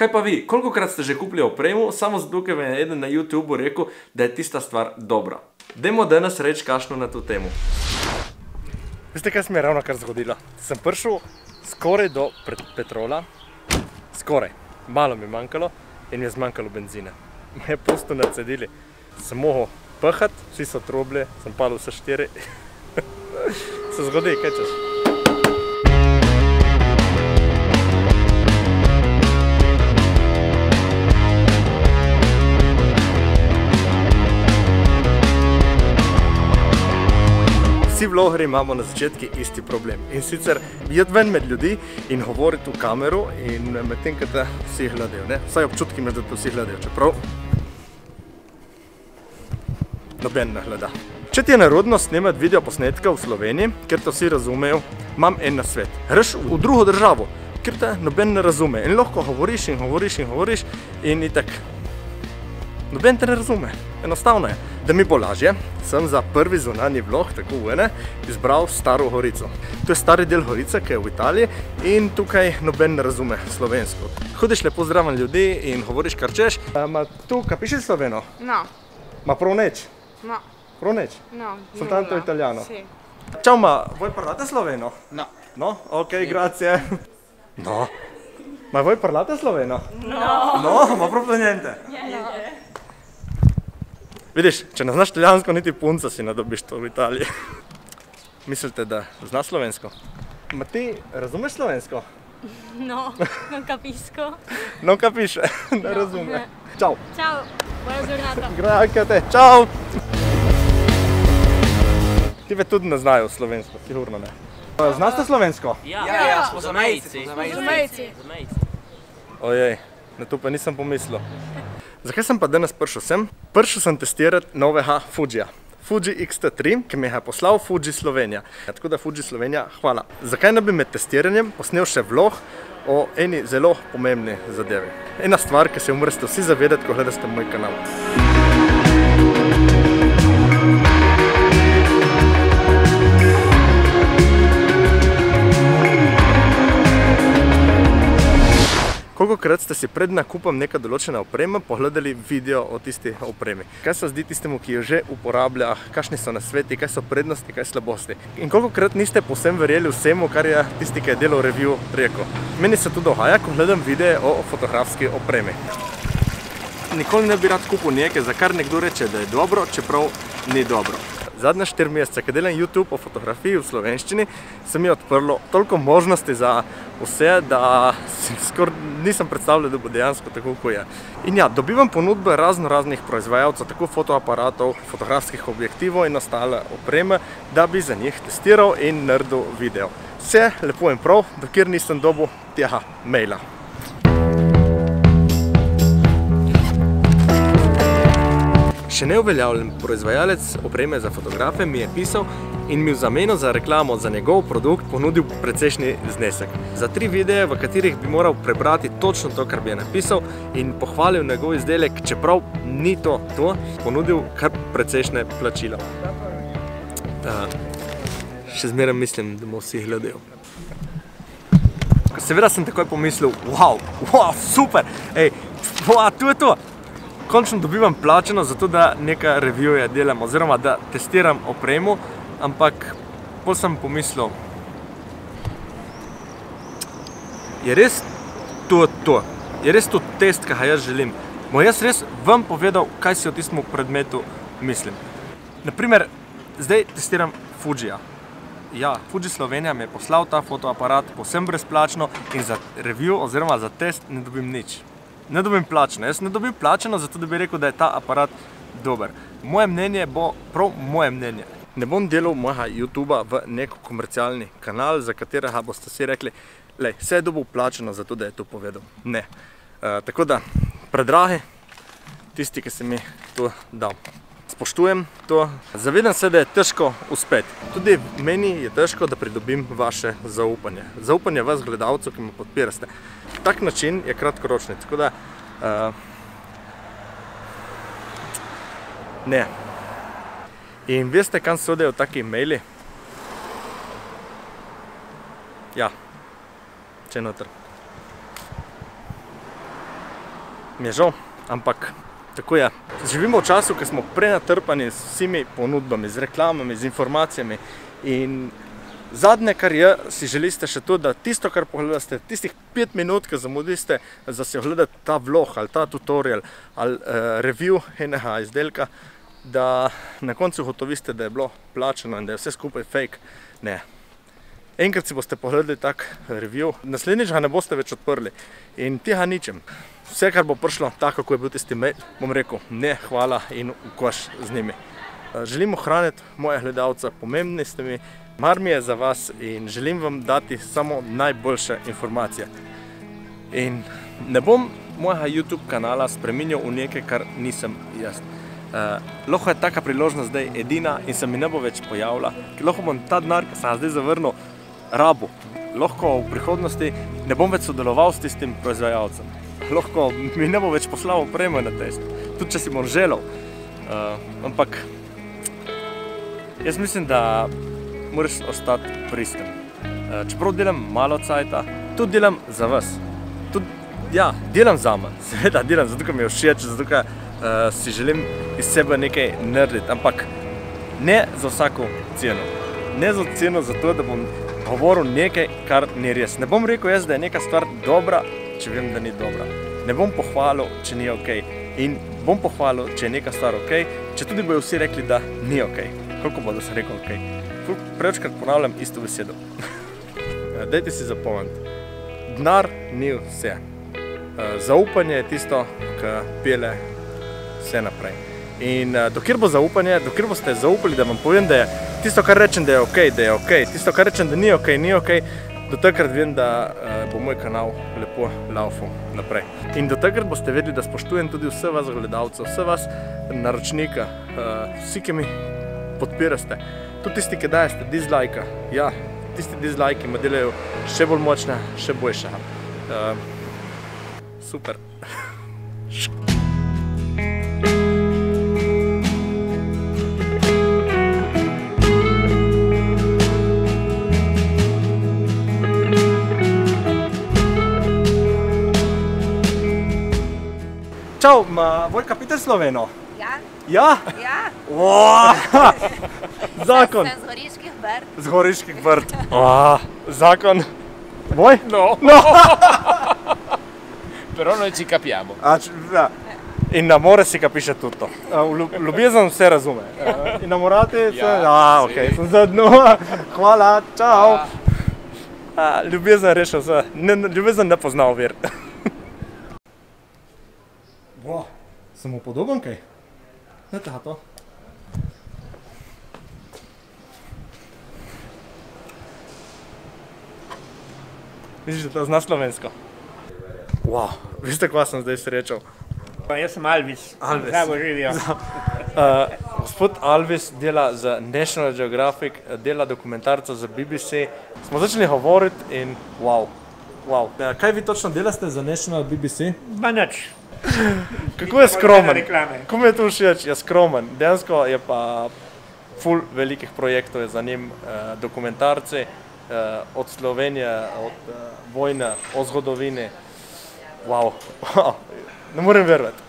Kaj pa vi, kolikokrat ste že kupili opremo, samo zato, ker je eden na YouTubeu rekel, da je tista stvar dobra. Dajmo danes reči kakšno na to temo. Veste, kaj se mi je ravno kar zgodilo? Sem prišel skoraj do Petrola, skoraj, malo mi je manjkalo in mi je zmanjkalo benzina. Me je pusto nadsedili, sem mohel pahati, vsi so troble, sem padel vse štiri. Se zgodi, kaj češ? Vsi vlogeri imamo na začetki isti problem in sicer jed ven med ljudi in govoriti v kameru in med tem, kaj te vsi gledajo, ne? Vsaj občutki med, da te vsi gledajo, čeprav noben ne gleda. Če ti je nerodno snemati video posnetka v Sloveniji, ker te vsi razumejo, imam en nasvet. Greš v drugo državo, ker te noben ne razume in lahko govoriš in govoriš in govoriš in itak. Noben te ne razume, enostavno je. Da mi bo lažje, sem za prvi zunanji vlog, tako v izbral Staro Gorico. To je stari del Gorice, ki je v Italiji in tukaj noben ne razume slovensko. Hodiš lepo zdraven ljudi in govoriš kar češ. Ma tu kapiši sloveno? No. Ma prav neč? No. Prav neč? No. Soltanto italijano? Si. Čau ma, voj parlate sloveno? No. No? Ok, grazie. No. Ma voj parlate sloveno? No. No? Ma prav plenjente? No. Vidiš, če ne znaš italijansko, niti punca si ne dobiš to v Italiji. Mislite, da znaš slovensko? Ma ti razumeš slovensko? No, non capisco. Non capisce, ne razume. Čau. Čau, buona giornata. Grazie a te, čau. Ti ve tudi ne znajo slovensko, sigurno ne. Znaš te slovensko? Ja, smo zamejci. Ojej, na to pa nisem pomislil. Zakaj sem pa danes prišel sem? Prišel sem testirati novega Fujija. Fuji X-T3, ki mi je poslal Fuji Slovenija. Tako da Fuji Slovenija, hvala. Zakaj ne bi med testiranjem posnel še vlog o eni zelo pomembni zadevi. Ena stvar, ki se jo morate vsi zavedati, ko gledate moj kanal. Kolikokrat ste si pred nakupom neka določena oprema pogledali video o tisti opremi? Kaj se zdi tistemu, ki jo že uporablja, kakšni so nasveti, kaj so prednosti, kaj slabosti? In kolikokrat niste povsem verjeli vsemu, kar je tisti, ki je delal review, rekel? Meni se to dogaja, ko gledam video o fotografski opremi. Nikoli ne bi rad kupil nekaj, za kar nekdo reče, da je dobro, čeprav ni dobro. Zadnja 4 meseca, ki delam YouTube o fotografiji v slovenščini, se mi je odprlo toliko možnosti za vse, da skoraj nisem predstavljal, da bo dejansko tako, ko je. In ja, dobivam ponudbe raznih proizvajalcev, tako fotoaparatov, fotografskih objektivov in ostale opreme, da bi za njih testiral in naredil video. Vse lepo in prav, dokler nisem dobil tega maila. Še neuveljavljen proizvajalec opreme za fotografe mi je pisal in mi v zameno za reklamo za njegov produkt ponudil precejšnji znesek. Za 3 videe, v katerih bi moral prebrati točno to, kar bi je napisal in pohvalil njegov izdelek, čeprav ni to, ponudil kar precejšnje plačilo. Še zmeraj mislim, da mu vsi gledajo. Seveda sem takoj pomislil, wow, super, ej, tu je to. Končno dobivam plačeno zato, da nekaj reviewja delam oziroma da testiram opremo, ampak pol sem pomislil, je res to? Je res to test, kaj jaz želim? Bo jaz res vam povedal, kaj si o tistem predmetu mislim. Naprimer, zdaj testiram Fujija. Ja, Fuji Slovenija mi je poslal ta fotoaparat povsem brezplačno in za review oziroma za test ne dobim nič. Ne dobim plačeno. Jaz ne dobim plačeno, zato da bi rekel, da je ta aparat dober. Moje mnenje bo prav moje mnenje. Ne bom delal mojega YouTuba v nek komercialni kanal, za katerega boste si rekli, lej, vse je dobil plačeno, zato da je to povedal. Ne. Tako da, predragi tisti, ki se mi to dal. Spoštujem to. Zavedam se, da je težko uspeti. Tudi meni je težko, da pridobim vaše zaupanje. Zaupanje vas gledalcev, ki me podpirate. Tak način je kratkoročni, tako da ne. In veste, kam sodejo taki maili? Ja, če noter. mi je žal, ampak tako je. Živimo v času, ko smo prenatrpani s vsemi ponudbami, z reklamami, z informacijami in zadnje, kar je, si želite še to, da tisto, kar pogledate, tistih 5 minut, ki zamudite, da si ogledate ta vlog ali ta tutorial ali review enega izdelka, da na koncu ugotovite, da je bilo plačeno in da je vse skupaj fake. Ne. Enkrat si boste pogledali tak review, naslednjič ga ne boste več odprli in tega ničem. Vse, kar bo prišlo tako, kako je bil tisti mail, bom rekel ne, hvala in ukoš z njimi. Želim ohraniti moje gledalce, pomembni ste mi, mar mi je za vas in želim vam dati samo najboljše informacije. In ne bom mojega YouTube kanala spreminjal v nekaj, kar nisem jaz. Lahko je taka priložnost zdaj edina in se mi ne bo več pojavila, ker lahko bom ta denar, ki sem zdaj zavrnil, rabu. Lahko v prihodnosti ne bom več sodeloval s tistim proizvajalcem. Lahko mi ne bo več poslal opreme na test, tudi če si bom želel. Ampak jaz mislim, da moraš ostati pristen. Čeprav delam malo cajta, tudi delam za vas. Tudi, ja, delam zame. Seveda delam, zato ker mi je všeč, zato ker si želim iz sebe nekaj narediti, ampak ne za vsako ceno. Ne za ceno zato, da bom govoril nekaj, kar ni res. Ne bom rekel jaz, da je neka stvar dobra, če vem, da ni dobra. Ne bom pohvalil, če ni ok. In bom pohvalil, če je neka stvar ok, če tudi bojo vsi rekli, da ni ok. Koliko bodo se rekel ok? Prevečkrat ponavljam isto besedo. Dajte si zapomniti. Denar ni vse. Zaupanje je tisto, ki pele vse naprej. In dokler bo zaupanje, dokler boste zaupali, da vam povem, da je tisto, kar rečem, da je ok, da je ok, tisto, kar rečem, da ni ok, ni ok, do takrat vem, da bo moj kanal lepo laufal naprej. In do takrat boste vedeli, da spoštujem tudi vse vas gledalcev, vse vas naročnika, vsi, ki mi podpirate. Tudi tisti, ki dajeste dislajka, ja, tisti dislajki me delajo še bolj močna, še boljša. Super. Čau, ma Vojka Peter Sloveno? Ja. Ja? Ja. Zakon. Sem z Goriških Brd. Z Goriških Brd. Zakon. Voj? No. Però noi ci capiamo. In na more si kapiše tutto. Ljubezen se razume. In namorati se... Ok, sem za dno. Hvala, čau. Ljubezen rešil vse. Ljubezen ne pozna ovir. Sem upodoben kaj? Ne tato. Vidiš, da to zna slovensko. Wow, veste, kva sem zdaj srečal? Jaz sem Alvis. Alvis. Zdravo, živijo. Gospod Alvis dela za National Geographic, dela dokumentarca za BBC. Smo začeli govoriti in wow. Kaj vi točno delaste za National BBC? Ba nič. Kako je skromen, kako je to všeč, je skromen, dejansko je pa ful velikih projektov je za njim, dokumentarci od Slovenije, od vojne, o zgodovini, wow, ne morem verjeti.